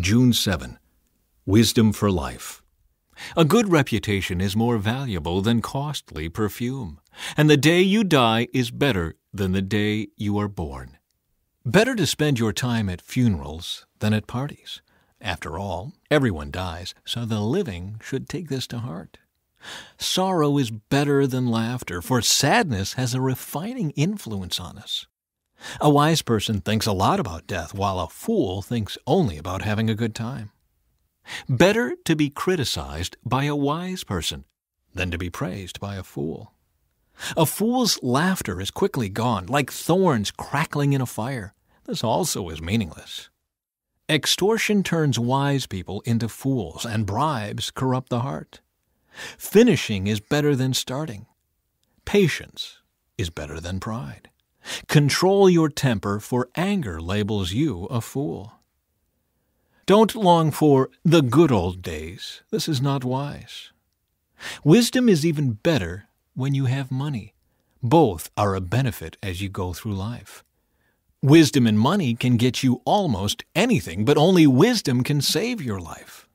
June 7. Wisdom for Life. A good reputation is more valuable than costly perfume, and the day you die is better than the day you are born. Better to spend your time at funerals than at parties. After all, everyone dies, so the living should take this to heart. Sorrow is better than laughter, for sadness has a refining influence on us. A wise person thinks a lot about death, while a fool thinks only about having a good time. Better to be criticized by a wise person than to be praised by a fool. A fool's laughter is quickly gone, like thorns crackling in a fire. This also is meaningless. Extortion turns wise people into fools, and bribes corrupt the heart. Finishing is better than starting. Patience is better than pride. Control your temper, for anger labels you a fool. Don't long for the good old days. This is not wise. Wisdom is even better when you have money. Both are a benefit as you go through life. Wisdom and money can get you almost anything, but only wisdom can save your life.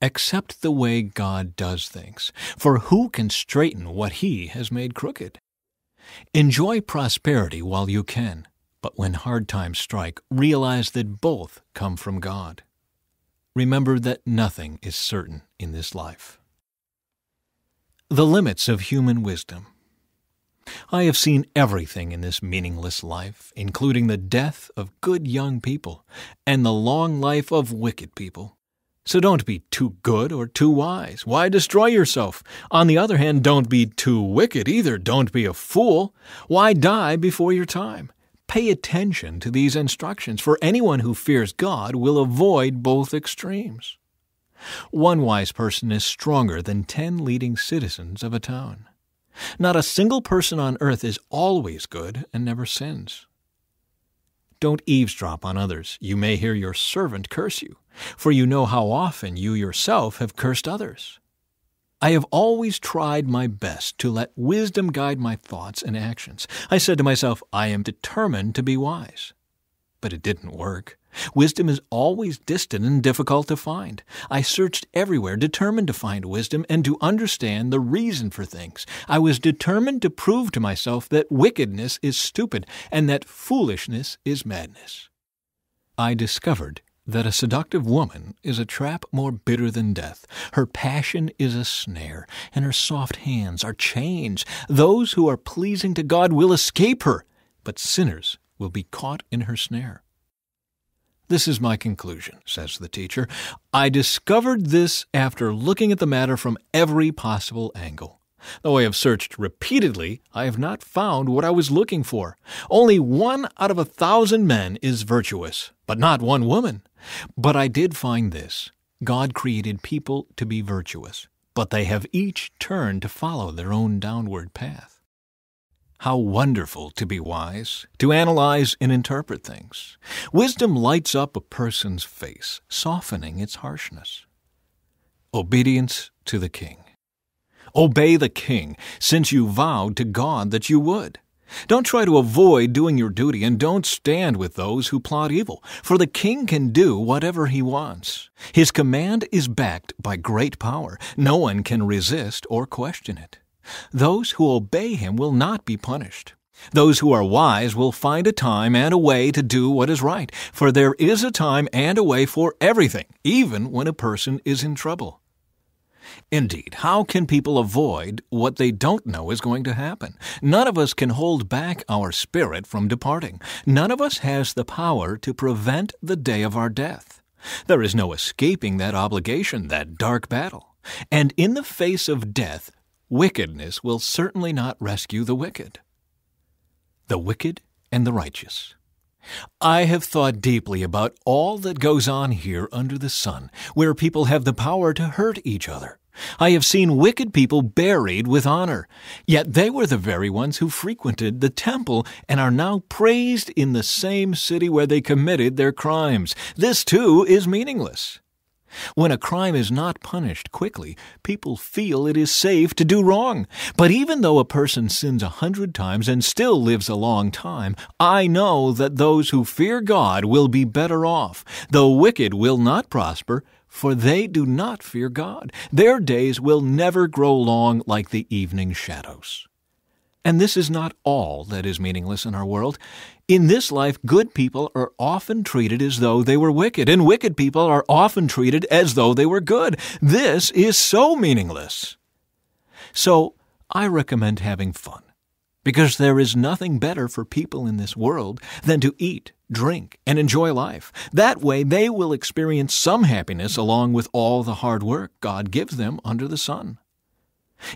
Accept the way God does things, for who can straighten what He has made crooked? Enjoy prosperity while you can. But when hard times strike, realize that both come from God. Remember that nothing is certain in this life. The limits of human wisdom. I have seen everything in this meaningless life, including the death of good young people and the long life of wicked people. So don't be too good or too wise. Why destroy yourself? On the other hand, don't be too wicked either. Don't be a fool. Why die before your time? Pay attention to these instructions, for anyone who fears God will avoid both extremes. One wise person is stronger than 10 leading citizens of a town. Not a single person on earth is always good and never sins. Don't eavesdrop on others. You may hear your servant curse you, for you know how often you yourself have cursed others. I have always tried my best to let wisdom guide my thoughts and actions. I said to myself, I am determined to be wise. But it didn't work. Wisdom is always distant and difficult to find. I searched everywhere, determined to find wisdom and to understand the reason for things. I was determined to prove to myself that wickedness is stupid and that foolishness is madness. I discovered that a seductive woman is a trap more bitter than death. Her passion is a snare, and her soft hands are chains. Those who are pleasing to God will escape her, but sinners will be caught in her snare. This is my conclusion, says the teacher. I discovered this after looking at the matter from every possible angle. Though I have searched repeatedly, I have not found what I was looking for. Only 1 out of 1,000 men is virtuous, but not one woman. But I did find this. God created people to be virtuous, but they have each turned to follow their own downward path. How wonderful to be wise, to analyze and interpret things. Wisdom lights up a person's face, softening its harshness. Obedience to the king. Obey the king, since you vowed to God that you would. Don't try to avoid doing your duty, and don't stand with those who plot evil, for the king can do whatever he wants. His command is backed by great power. No one can resist or question it. Those who obey him will not be punished. Those who are wise will find a time and a way to do what is right, for there is a time and a way for everything, even when a person is in trouble. Indeed, how can people avoid what they don't know is going to happen? None of us can hold back our spirit from departing. None of us has the power to prevent the day of our death. There is no escaping that obligation, that dark battle. And in the face of death, wickedness will certainly not rescue the wicked. The wicked and the righteous. I have thought deeply about all that goes on here under the sun, where people have the power to hurt each other. I have seen wicked people buried with honor, yet they were the very ones who frequented the temple and are now praised in the same city where they committed their crimes. This, too, is meaningless. When a crime is not punished quickly, people feel it is safe to do wrong. But even though a person sins 100 times and still lives a long time, I know that those who fear God will be better off. The wicked will not prosper, for they do not fear God. Their days will never grow long like the evening shadows. And this is not all that is meaningless in our world. In this life, good people are often treated as though they were wicked, and wicked people are often treated as though they were good. This is so meaningless. So I recommend having fun, because there is nothing better for people in this world than to eat, drink, and enjoy life. That way, they will experience some happiness along with all the hard work God gives them under the sun.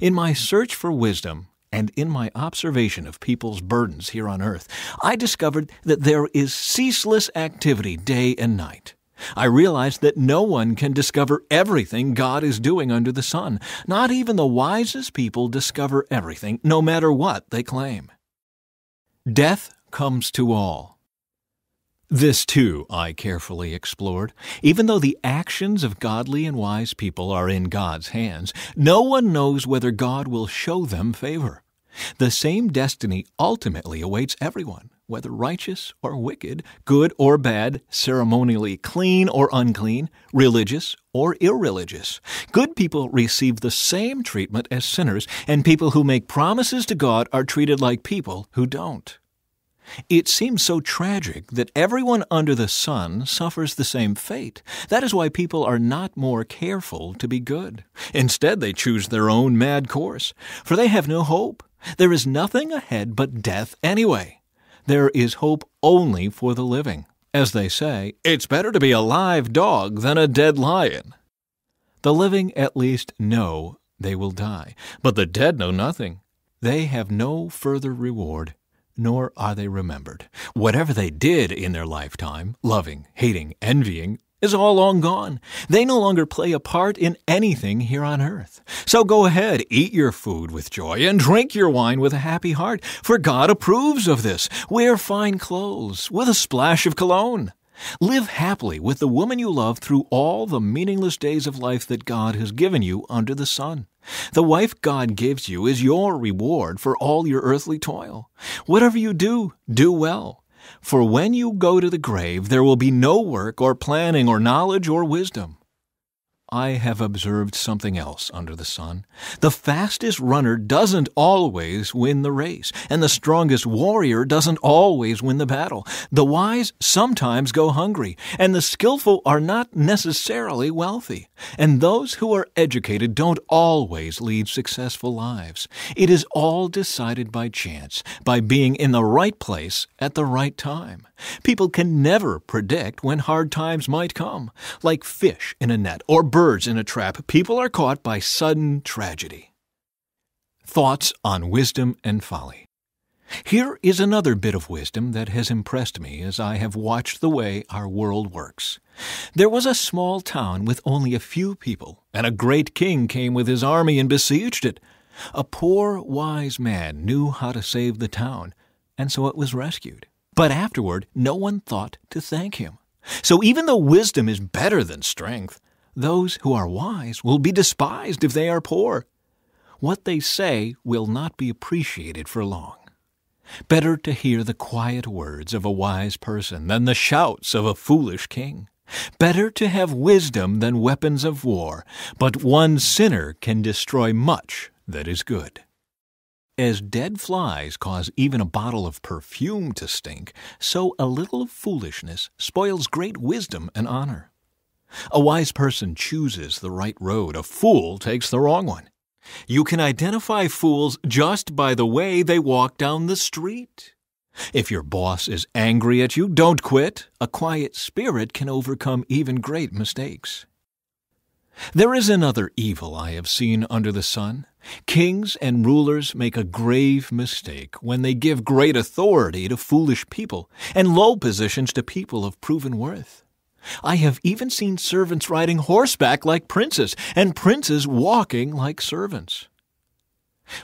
In my search for wisdom, and in my observation of people's burdens here on earth, I discovered that there is ceaseless activity day and night. I realized that no one can discover everything God is doing under the sun. Not even the wisest people discover everything, no matter what they claim. Death comes to all. This, too, I carefully explored. Even though the actions of godly and wise people are in God's hands, no one knows whether God will show them favor. The same destiny ultimately awaits everyone, whether righteous or wicked, good or bad, ceremonially clean or unclean, religious or irreligious. Good people receive the same treatment as sinners, and people who make promises to God are treated like people who don't. It seems so tragic that everyone under the sun suffers the same fate. That is why people are not more careful to be good. Instead, they choose their own mad course, for they have no hope. There is nothing ahead but death anyway. There is hope only for the living. As they say, it's better to be a live dog than a dead lion. The living at least know they will die, but the dead know nothing. They have no further reward, nor are they remembered. Whatever they did in their lifetime, loving, hating, envying, is all long gone. They no longer play a part in anything here on earth. So go ahead, eat your food with joy and drink your wine with a happy heart, for God approves of this. Wear fine clothes with a splash of cologne. Live happily with the woman you love through all the meaningless days of life that God has given you under the sun. The wife God gives you is your reward for all your earthly toil. Whatever you do, do well. For when you go to the grave, there will be no work or planning or knowledge or wisdom. I have observed something else under the sun. The fastest runner doesn't always win the race, and the strongest warrior doesn't always win the battle. The wise sometimes go hungry, and the skillful are not necessarily wealthy. And those who are educated don't always lead successful lives. It is all decided by chance, by being in the right place at the right time. People can never predict when hard times might come. Like fish in a net or birds in a trap, people are caught by sudden tragedy. Thoughts on wisdom and folly. Here is another bit of wisdom that has impressed me as I have watched the way our world works. There was a small town with only a few people, and a great king came with his army and besieged it. A poor, wise man knew how to save the town, and so it was rescued. But afterward, no one thought to thank him. So even though wisdom is better than strength, those who are wise will be despised if they are poor. What they say will not be appreciated for long. Better to hear the quiet words of a wise person than the shouts of a foolish king. Better to have wisdom than weapons of war, but one sinner can destroy much that is good. As dead flies cause even a bottle of perfume to stink, so a little foolishness spoils great wisdom and honor. A wise person chooses the right road. A fool takes the wrong one. You can identify fools just by the way they walk down the street. If your boss is angry at you, don't quit. A quiet spirit can overcome even great mistakes. There is another evil I have seen under the sun. Kings and rulers make a grave mistake when they give great authority to foolish people and low positions to people of proven worth. I have even seen servants riding horseback like princes, and princes walking like servants.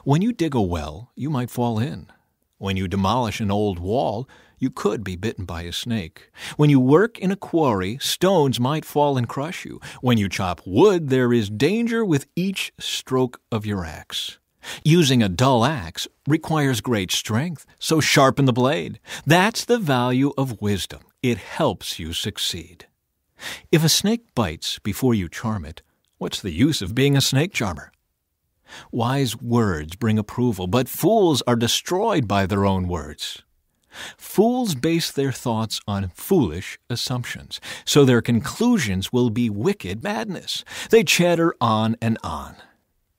When you dig a well, you might fall in. When you demolish an old wall, you could be bitten by a snake. When you work in a quarry, stones might fall and crush you. When you chop wood, there is danger with each stroke of your axe. Using a dull axe requires great strength, so sharpen the blade. That's the value of wisdom. It helps you succeed. If a snake bites before you charm it, what's the use of being a snake charmer? Wise words bring approval, but fools are destroyed by their own words. Fools base their thoughts on foolish assumptions, so their conclusions will be wicked madness. They chatter on and on.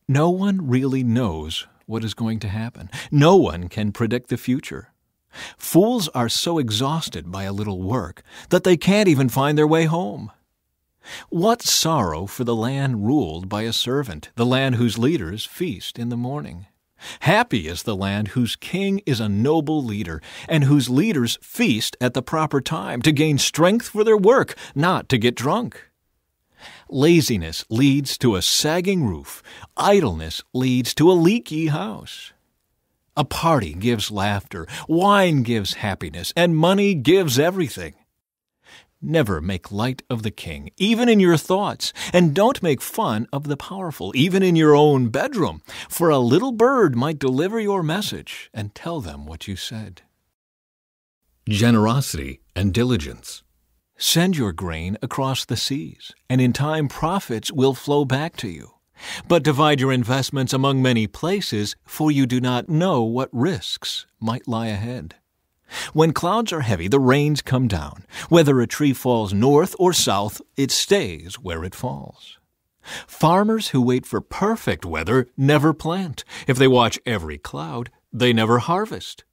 No one really knows what is going to happen. No one can predict the future. Fools are so exhausted by a little work that they can't even find their way home. What sorrow for the land ruled by a servant, the land whose leaders feast in the morning. Happy is the land whose king is a noble leader, and whose leaders feast at the proper time to gain strength for their work, not to get drunk. Laziness leads to a sagging roof. Idleness leads to a leaky house. A party gives laughter, wine gives happiness, and money gives everything. Never make light of the king, even in your thoughts, and don't make fun of the powerful, even in your own bedroom, for a little bird might deliver your message and tell them what you said. Generosity and diligence. Send your grain across the seas, and in time profits will flow back to you. But divide your investments among many places, for you do not know what risks might lie ahead. When clouds are heavy, the rains come down. Whether a tree falls north or south, it stays where it falls. Farmers who wait for perfect weather never plant. If they watch every cloud, they never harvest.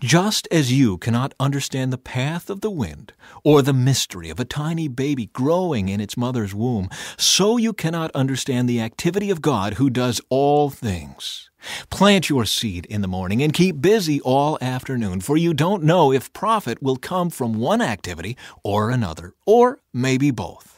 Just as you cannot understand the path of the wind or the mystery of a tiny baby growing in its mother's womb, so you cannot understand the activity of God who does all things. Plant your seed in the morning and keep busy all afternoon, for you don't know if profit will come from one activity or another, or maybe both.